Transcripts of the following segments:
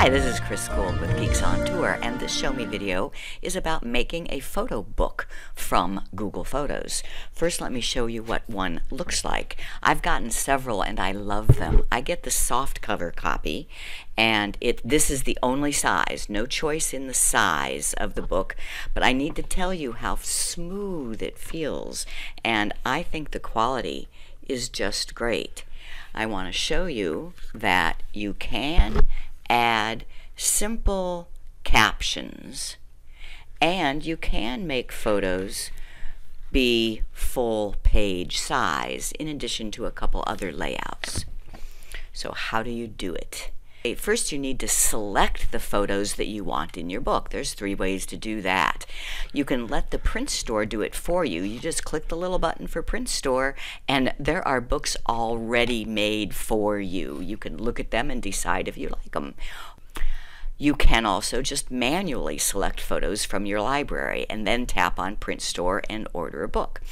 Hi, this is Chris Guld with Geeks on Tour, and this Show Me video is about making a photo book from Google Photos. First, let me show you what one looks like. I've gotten several, and I love them. I get the soft cover copy, and this is the only size, no choice in the size of the book, but I need to tell you how smooth it feels, and I think the quality is just great. I want to show you that you can add simple captions, and you can make photos be full page size in addition to a couple other layouts. So how do you do it? First, you need to select the photos that you want in your book. There's three ways to do that. You can let the Print Store do it for you. You just click the little button for Print Store, and there are books already made for you. You can look at them and decide if you like them. You can also just manually select photos from your library and then tap on Print Store and order a book.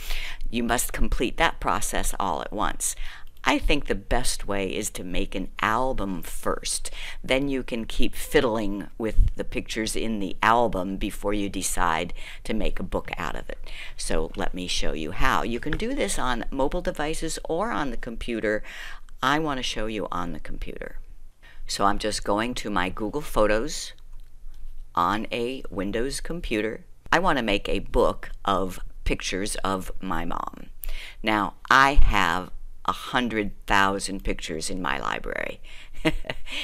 You must complete that process all at once. I think the best way is to make an album first. Then you can keep fiddling with the pictures in the album before you decide to make a book out of it. So let me show you how. You can do this on mobile devices or on the computer. I want to show you on the computer. So I'm just going to my Google Photos on a Windows computer. I want to make a book of pictures of my mom. Now, I have 100,000 pictures in my library.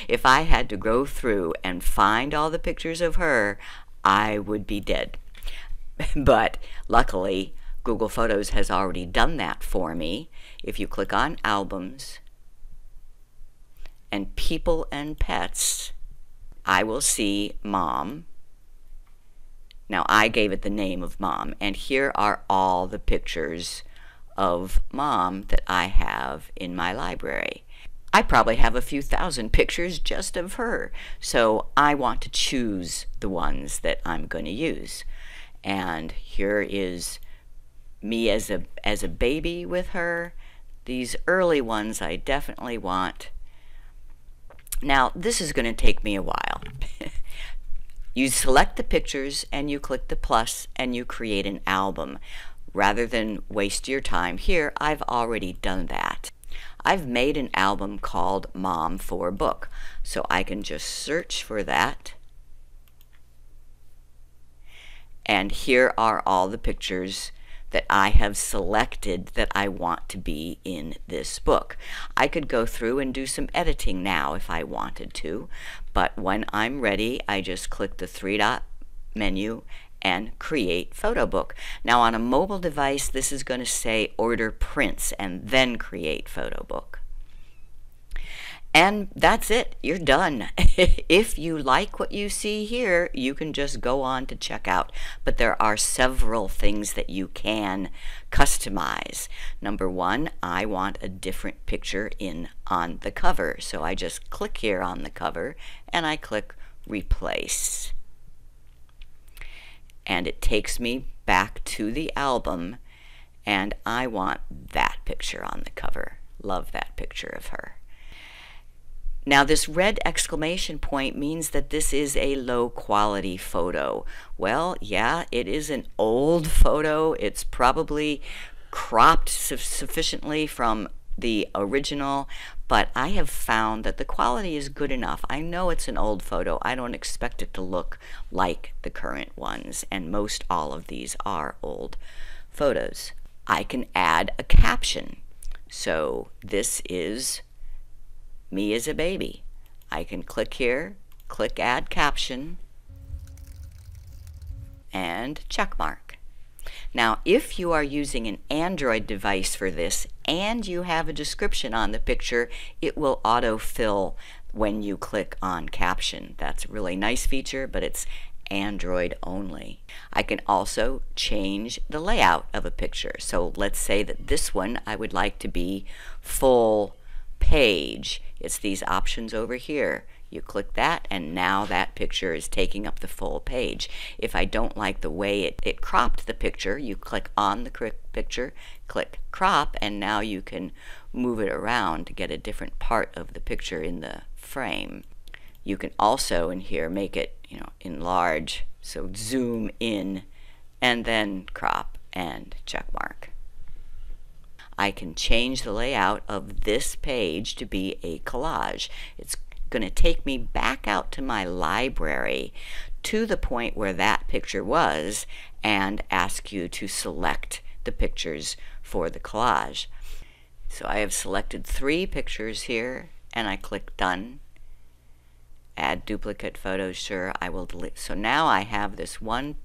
If I had to go through and find all the pictures of her, I would be dead. But luckily, Google Photos has already done that for me. If you click on Albums and People and Pets, I will see Mom. Now, I gave it the name of Mom, and here are all the pictures of Mom that I have in my library. I probably have a few thousand pictures just of her, so I want to choose the ones that I'm going to use. And here is me as a baby with her. These early ones I definitely want. Now, this is going to take me a while. You select the pictures and you click the plus and you create an album. Rather than waste your time here, I've already done that. I've made an album called Mom for Book, so I can just search for that. And here are all the pictures that I have selected that I want to be in this book. I could go through and do some editing now if I wanted to, but when I'm ready, I just click the three-dot menu and create photo book. Now, on a mobile device, this is going to say order prints and then create photo book. And that's it. You're done. If you like what you see here, you can just go on to checkout. But there are several things that you can customize. Number one, I want a different picture on the cover. So I just click here on the cover and I click replace. And it takes me back to the album, and I want that picture on the cover. Love that picture of her. Now, this red exclamation point means that this is a low-quality photo. Well, yeah, it is an old photo. It's probably cropped sufficiently from the original, but I have found that the quality is good enough. I know it's an old photo. I don't expect it to look like the current ones, and most all of these are old photos. I can add a caption. So this is me as a baby. I can click here, click add caption, and check mark. Now, if you are using an Android device for this and you have a description on the picture, it will autofill when you click on caption. That's a really nice feature, but it's Android only. I can also change the layout of a picture. So let's say that this one I would like to be full page. It's these options over here. You click that, and now that picture is taking up the full page. If I don't like the way it cropped the picture, you click on the picture, click crop, and now you can move it around to get a different part of the picture in the frame. You can also in here make it, you know, enlarge, so zoom in, and then crop and check mark. I can change the layout of this page to be a collage. It's going to take me back out to my library to the point where that picture was and ask you to select the pictures for the collage. So I have selected 3 pictures here and I click done. Add duplicate photos, sure, I will delete. So now I have this one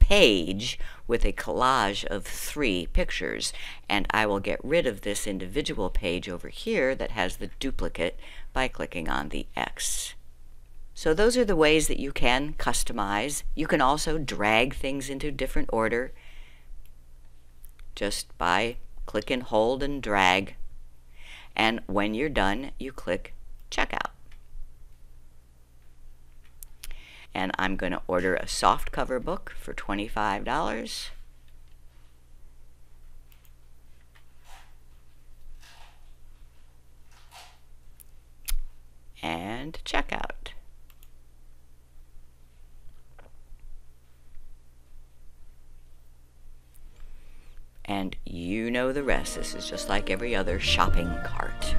page with a collage of 3 pictures, and I will get rid of this individual page over here that has the duplicate by clicking on the X. So those are the ways that you can customize. You can also drag things into different order just by click and hold and drag, and when you're done you click checkout. And I'm going to order a soft cover book for $25. And checkout. And you know the rest. This is just like every other shopping cart.